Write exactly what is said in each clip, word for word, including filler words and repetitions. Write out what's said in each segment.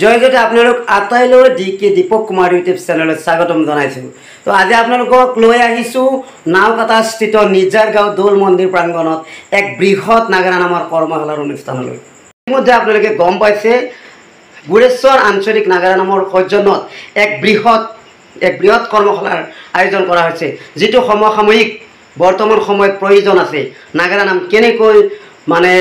जय ज्योति आपलोक आतैले डी के दीपक कुमार यूट्यूब चैनल स्वागतम जानाइछु। तो आज आपलोक लय आहिछु नागारा स्थित निजार गाँव दोल मंदिर प्रांगणत एक बृहत नागारा नाम कर्मशालार अनुष्ठान इतिमध्ये आपलोके गम पाइसे गोरेश्वर आंचलिक नागारा नाम सौजन्यत एक बृहत एक बृहत कर्मशालार आयोजन करा होइछे जितु समसामयिक बर्तमान समयत प्रयोजन आछे नागारा नाम केनेকৈ माने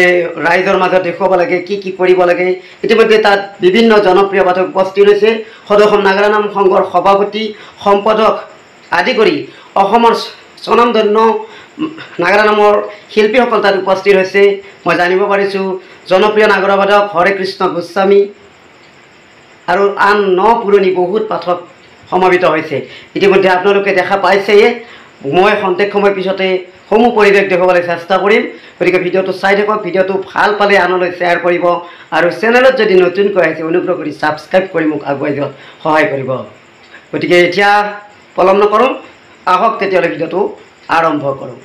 राइजर मजत देखुवा लगे कि कि करिब लगे। इतिमध्ये तक विभिन्न जनप्रिय पाठक उपस्थित रही है। सदसम नागारा नाम संघर सभापति सम्पादक आदि करी स्वनामधन्य नागारा नाम शिल्पी तक उपस्थित रही। मैं जानब पारिशो जनप्रिय नागारा पाठक हरे कृष्ण गोस्वामी और आन न पुरनी बहुत पाठक समवित है। इतिमध्ये आपलोके देखा पाइसे मैं सन्देश समय पीछते समूह परिवेश देखने चेष्टा करीम। गति भिडिओ चाई थक भिडिओ भल पाले आनल शेयर और चेनेल जो नतुनक अनुग्रह कर सबसक्राइब कर मूक आगे सहय कर। गति के पलम नक आहक भिडिओ आरम्भ करूँ।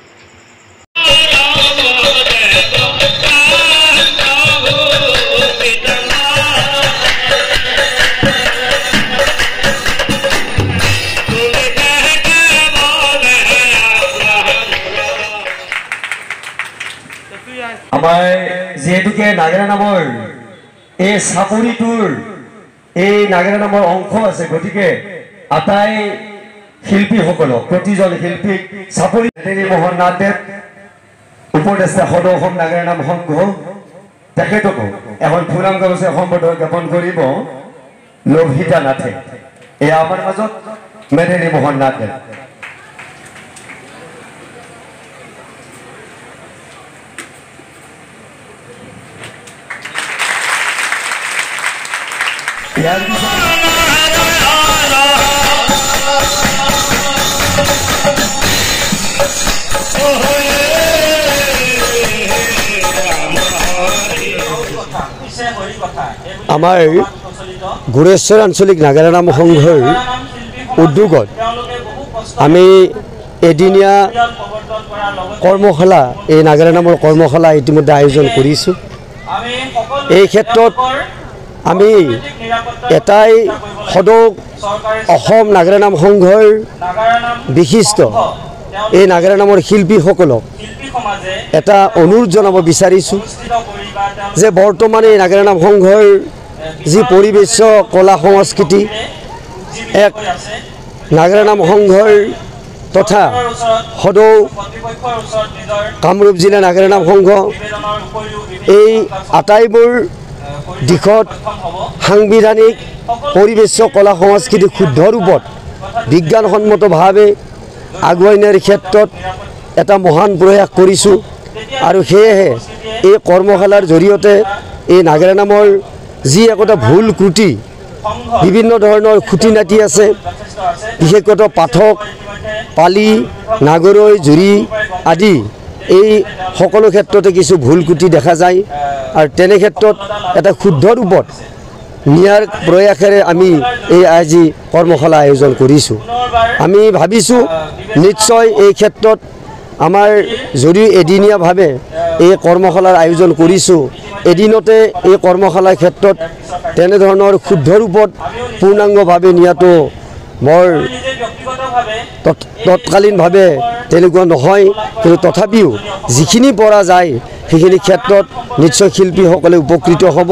आमार जेहेतुके नागारा नाम चाकुरीटोर नागारा नाम अंश आछे गति के आटाई शिल्पीसकल प्रतिजन शिल्पीक चापरी मोहन नाथदेव उपदेष्टा सदसम नागारा नाम संघ तेखेतको एखन फुलाम गामोचे सम्बर्धना ज्ञापन करिब लभिता नाथे ए आमार मजत मेदेनी मोहन नाथदेव। यार आमार गोरेश्वर आंचलिक नागारा नाम संघर उद्योगत आमी एदिनिया कर्मशाला ए नागारा नाम कर्मशाला इतिमध्ये आयोजन करिछु। ए क्षेत्र आमी एटाई सदक अहोम नागारा नाम संघर विशिष्ट ए नागारा नाम शिल्पीसकलक एटा अनुरोध जानाब विचारिছোঁ जे बर्तमान ए नागारा नाम संघर जी परिवेश कला संस्कृति एक नागारा नाम संघर तथा सदौ कामरूप जिला नागारा नाम संघ এই আটাইবোৰ दिखत सांविधानिक परिवेश कला संस्कृति शुद्ध रूपत विज्ञानसम्मत भावे आगुवाई नियार क्षेत्रत एटा महान प्रयास करिछु। आरु हेहे ए कर्मशालार जरियते ए नागारा नामर जी एकटा भूल क्रुटि विभिन्न धৰণৰ खुटिनाटी आछे विशेषत पाठक पाली नागरई जुरी आदि এই সকলো ক্ষেত্রতে কিছু ভুল কুটি দেখা যায় আর তেনে ক্ষেত্রত এটা শুদ্ধ রূপত নিয়ার প্রয়াসেৰে আমি এই আজি কৰ্মশালা আয়োজন কৰিছো। আমি ভাবিছো নিশ্চয় এই ক্ষেত্রত আমাৰ যদি এদিনীয়া ভাবে এই কৰ্মশালাৰ আয়োজন কৰিছো এদিনতে এই কৰ্মশালাৰ ক্ষেত্রত তেনে ধৰণৰ শুদ্ধ রূপত পূৰ্ণাংগভাৱে নিয়াটো মোৰ তৎকালীন ভাবে तेलुगु নহয় কিন্তু তথাপিও যিখিনি পৰা যায় সেইখিনি ক্ষেত্ৰত নিশ্চয় শিল্পীসকলে উপকৃত হ'ব।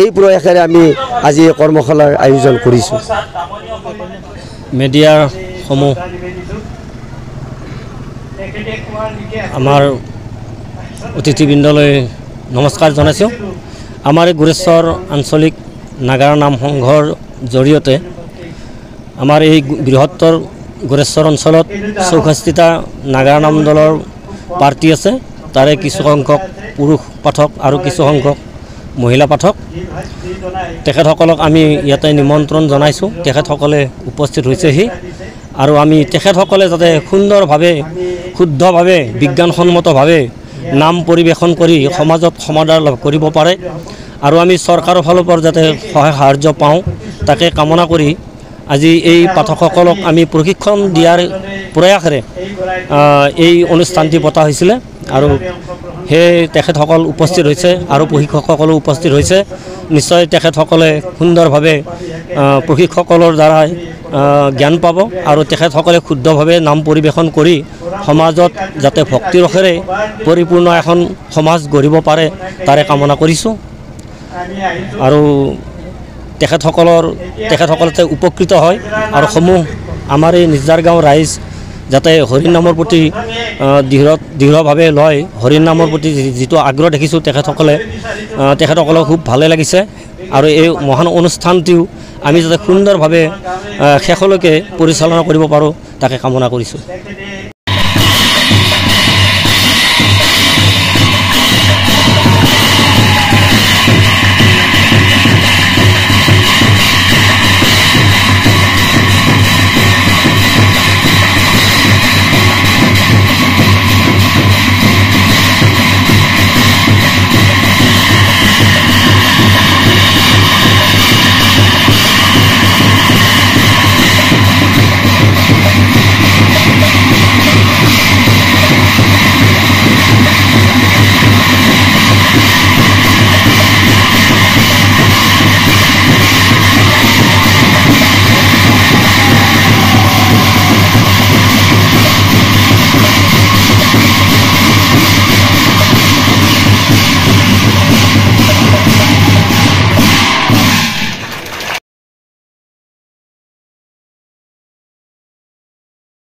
এই প্ৰয়াসেৰে আমি আজি এই কৰ্মশালাৰ আয়োজন কৰিছো। মিডিয়াৰ সমূহ আমাৰ অতিথিবৃন্দলৈ নমস্কাৰ জনাইছো। আমাৰ গোৰেশ্বৰ আঞ্চলিক নাগাৰা নাম সংঘৰ জৰিয়তে আমাৰ এই বৃহত্তৰ गोरेश्वर अंचल चौषष्टिटा नागारा नाम दल पार्टी आछे तारे किछु संख्यक पुरुष पाठक और किछु संख्यक महिला पाठक तेखेतসকলক आमी इयाते निमंत्रण जानाइछु। तेखेतসকলে उपस्थित होइसेहि और आमी तेखेतসকলে जाते सुंदर भावे शुद्ध भावे विज्ञानसम्मत भावे नाम परिवेशन करी समाजत समाधान लाभ करिब पारे और आमी सरकारों फाলৰ পৰা जाते सहाय সাহায্য पाऊँ ताके कामना करी আজি এই পাঠকসকলক আমি প্রশিক্ষণ দিয়ার প্রয়াসেৰে এই অনুষ্ঠানটি পতা হৈছিল আৰু तेखल उपस्थित और प्रशिक्षक उपस्थित निश्चय तक सुंदर भावे प्रशिक्षक द्वारा ज्ञान पा और तक शुद्ध भावे नाम परिवेशन करी समाजत जाते भक्ति रखेरे परिपूर्ण एखन समाज गढ़ पारे तारे कामना करिसो आरो तेखतসকলৰ तेखतসকলতে उपकृत হয় और समूह आमार निजार गाँव राइज जाते हरि नाम दृढ़ दृढ़ भावे लय हरि नाम जी आग्रह देखी खूब भाले लगिसे और ये महान अनुष्ठानटी आमी जाते सुंदर भावे शेषलैके परिचालना करिब पारो ताके कामना करिसो।